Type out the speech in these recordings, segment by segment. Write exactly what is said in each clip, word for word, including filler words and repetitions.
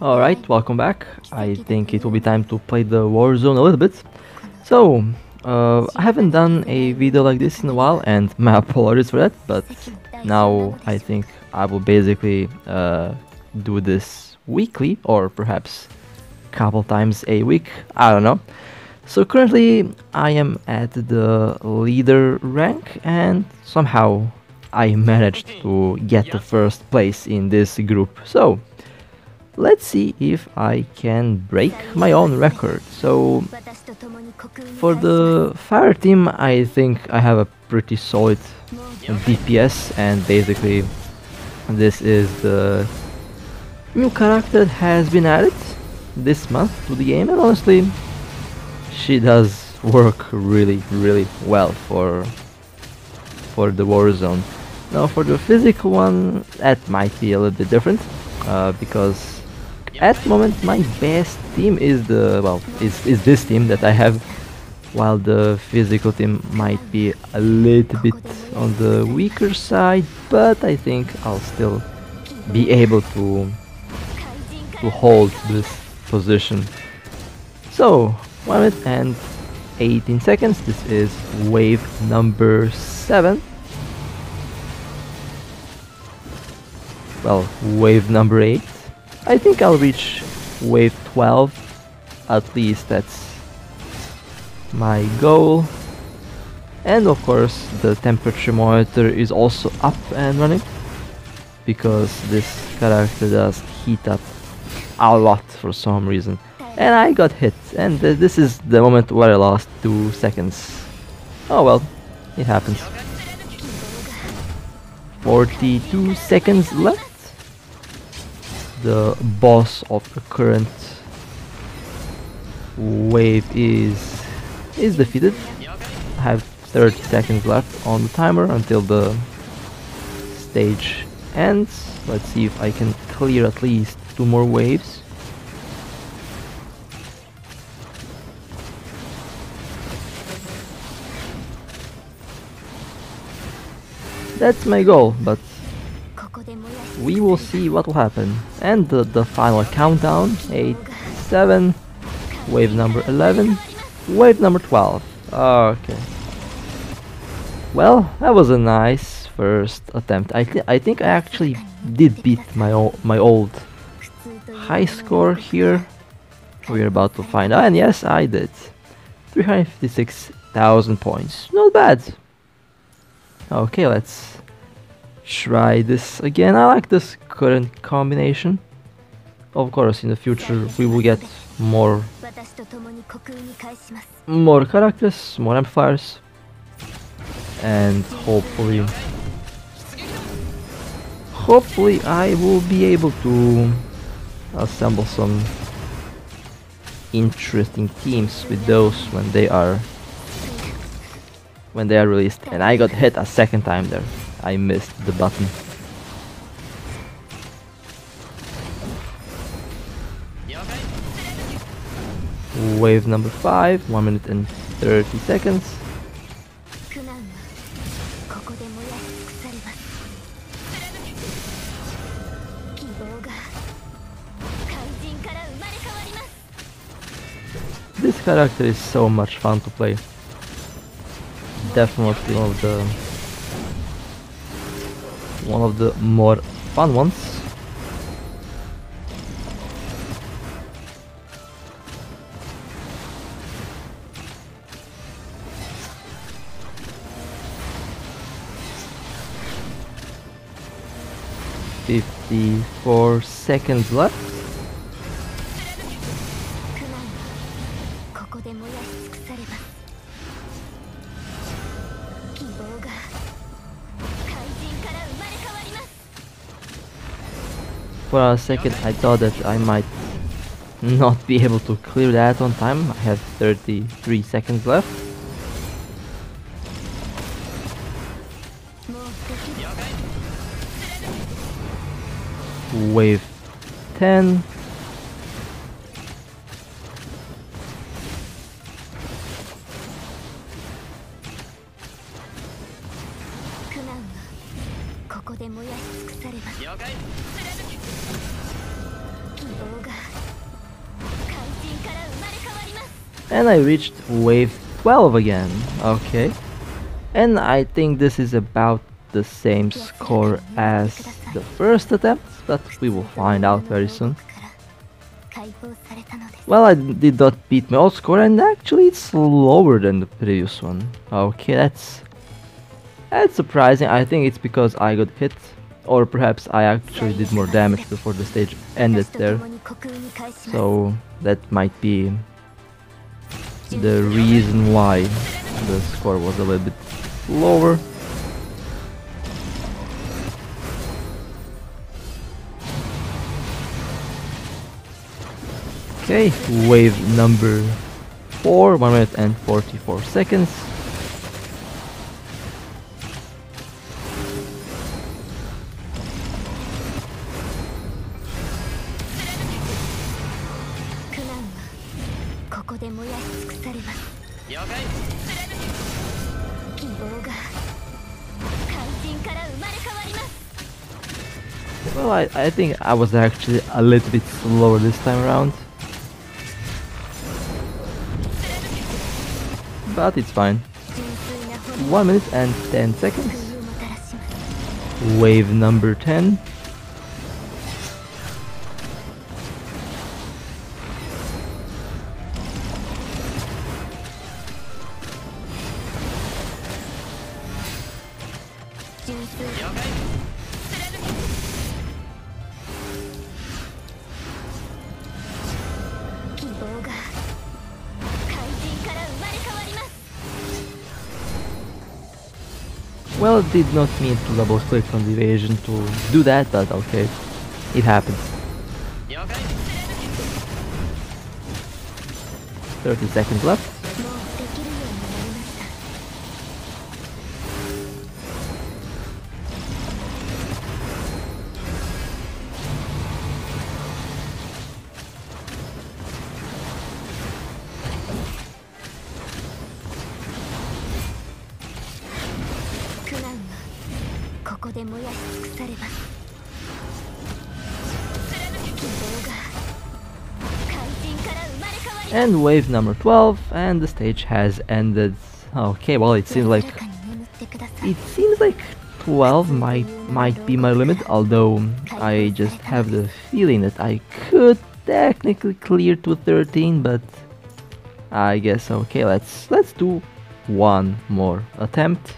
Alright, welcome back. I think it will be time to play the Warzone a little bit. So, uh, I haven't done a video like this in a while and my apologies for that, but now I think I will basically uh, do this weekly or perhaps a couple times a week, I don't know. So currently I am at the leader rank and somehow I managed to get the first place in this group. So let's see if I can break my own record. So for the fire team I think I have a pretty solid D P S and basically this is the new character that has been added this month to the game and honestly she does work really really well for for the Warzone. Now for the physical one that might be a little bit different uh, because at the moment my best team is the well is, is this team that I have while the physical team might be a little bit on the weaker side, but I think I'll still be able to to hold this position. So one minute and eighteen seconds, this is wave number seven. Well, wave number eight. I think I'll reach wave twelve, at least that's my goal. And of course the temperature monitor is also up and running, because this character does heat up a lot for some reason. And I got hit, and th this is the moment where I lost two seconds. Oh well, it happens. forty-two seconds left. The boss of the current wave is is defeated. I have thirty seconds left on the timer until the stage ends. Let's see if I can clear at least two more waves. That's my goal, but we will see what will happen. And the, the final countdown, eight, seven, wave number eleven, wave number twelve. Okay. Well, that was a nice first attempt. I, th I think I actually did beat my, my old high score here. We're about to find out, and yes, I did. three hundred fifty-six thousand points, not bad. Okay, let's try this again. I like this current combination. Of course, in the future we will get more more characters, more amplifiers, and hopefully hopefully I will be able to assemble some interesting teams with those when they are when they are released. And I got hit a second time there. I missed the button. Wave number five, one minute and thirty seconds. This character is so much fun to play. Definitely one of the one of the more fun ones. Fifty-four seconds left. For a second I thought that I might not be able to clear that on time. I have thirty-three seconds left. Wave ten. and I reached wave twelve again. Okay, and I think this is about the same score as the first attempt, but we will find out very soon. Well, I did not beat my old score, and actually it's lower than the previous one. Okay, that's that's surprising. I think it's because I got hit, or perhaps I actually did more damage before the stage ended there. So that might be the reason why the score was a little bit lower. Okay, wave number four, one minute and forty-four seconds. Well, I, I think I was actually a little bit slower this time around, but it's fine. one minute and ten seconds. Wave number ten. Well, did not mean to double click on the evasion to do that, but okay, it happens. thirty seconds left. And wave number twelve, and the stage has ended. Okay, well, it seems like it seems like twelve might might be my limit, although I just have the feeling that I could technically clear to thirteen, but I guess okay, let's let's do one more attempt.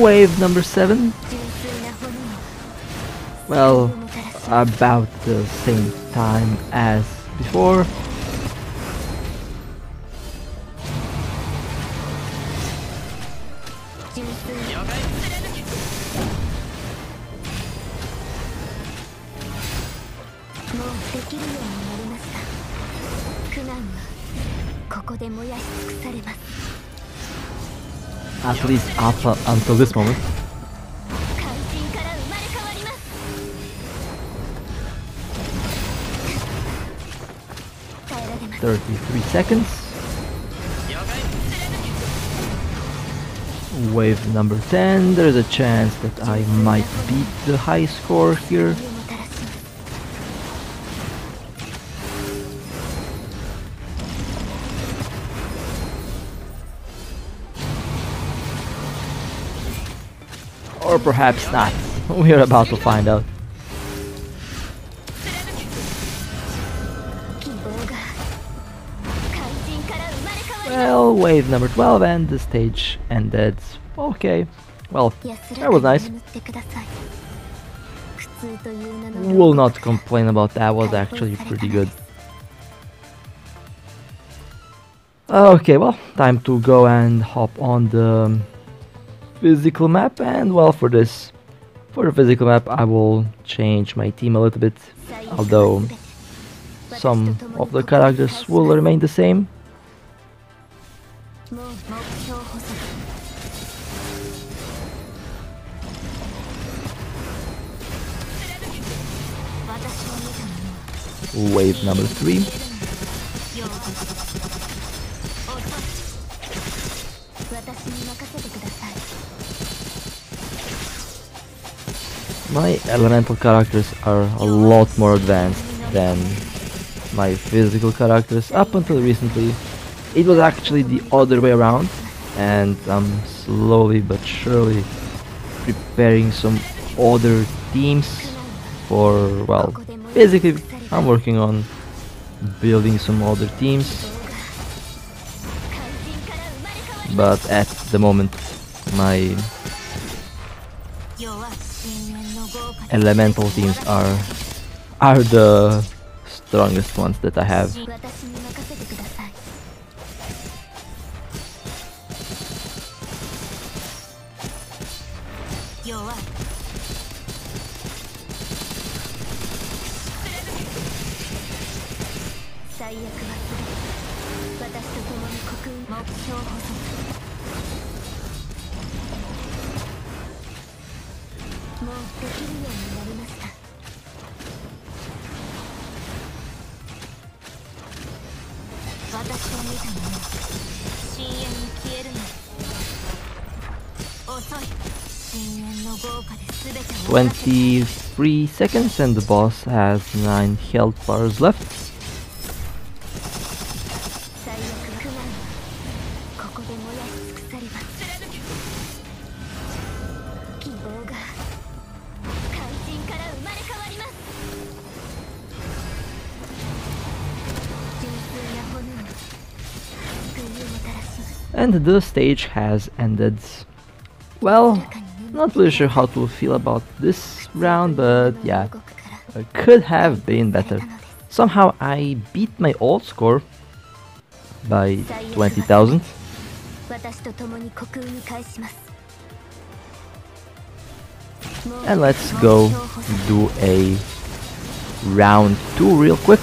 Wave number seven. Well, about the same time as before. At least up uh, until this moment. thirty-three seconds. Wave number ten. There's a chance that I might beat the high score here. Or perhaps not. We're about to find out. Well, wave number twelve, and the stage ended. Okay, Well, that was nice. Will not complain about that, was actually pretty good. Okay, well, time to go and hop on the physical map, and well, for this, for the physical map, I will change my team a little bit, although some of the characters will remain the same. Wave number three. My elemental characters are a lot more advanced than my physical characters. Up until recently, it was actually the other way around, and I'm slowly but surely preparing some other teams for, well, basically I'm working on building some other teams, but at the moment my elemental teams are are the strongest ones that I have. twenty-three seconds and the boss has nine health bars left. And the stage has ended. Well, not really sure how to feel about this round, but yeah, it could have been better. Somehow I beat my old score by twenty thousand. And let's go do a round two real quick.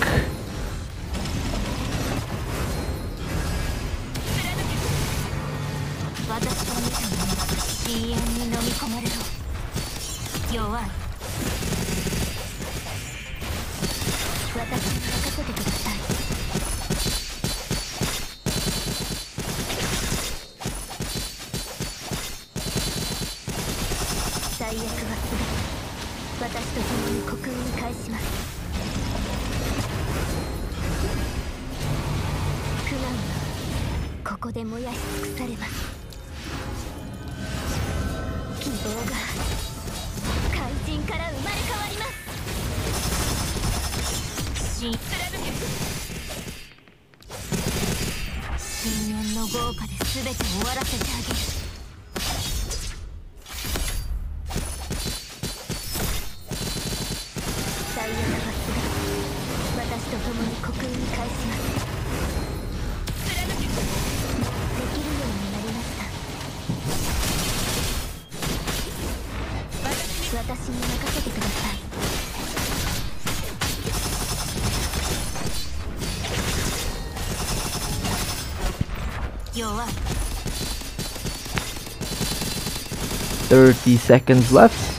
Thirty seconds left.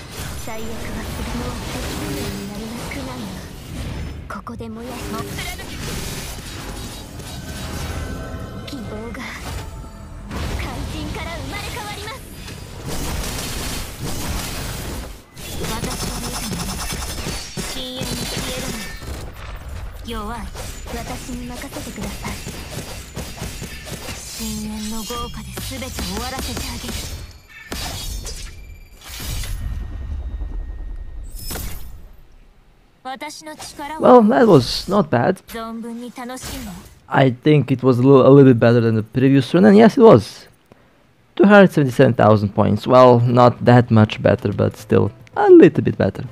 Well, that was not bad. I think it was a little, a little bit better than the previous run, and yes, it was. two hundred seventy-seven thousand points. Well, not that much better, but still a little bit better.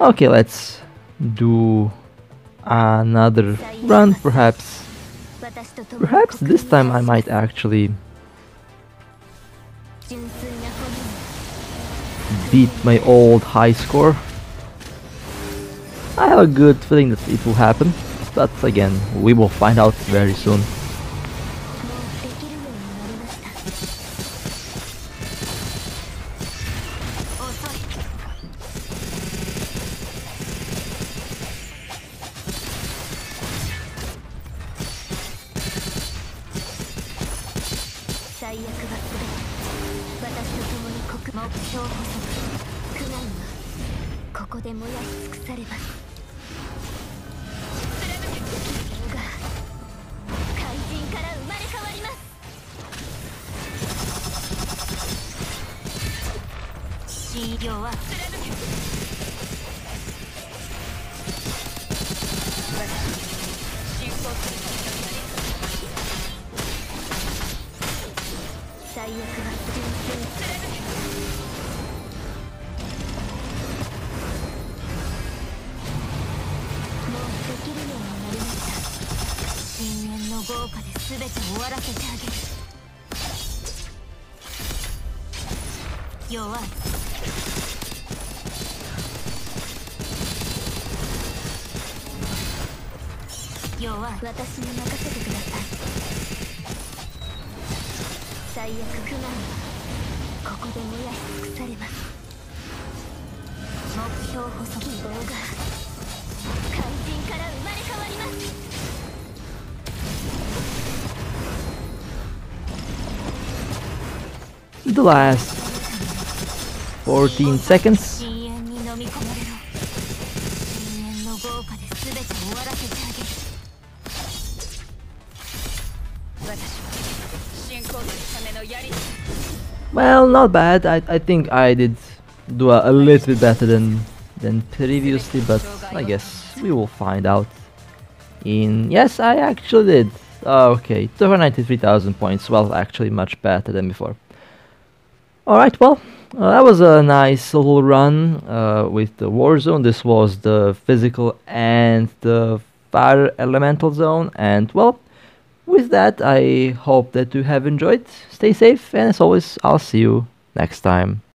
Okay, let's do another run, perhaps. Perhaps this time I might actually beat my old high score. I have a good feeling that it will happen, but again, we will find out very soon. The last fourteen seconds. Well, not bad. I, I think I did do a, a little bit better than than previously, but I guess we will find out. In yes, I actually did. Okay, two hundred ninety-three thousand points. Well, actually much better than before. Alright, well, uh, that was a nice little run uh, with the Warzone. This was the physical and the fire elemental zone, and well, with that I hope that you have enjoyed. Stay safe, and as always, I'll see you next time.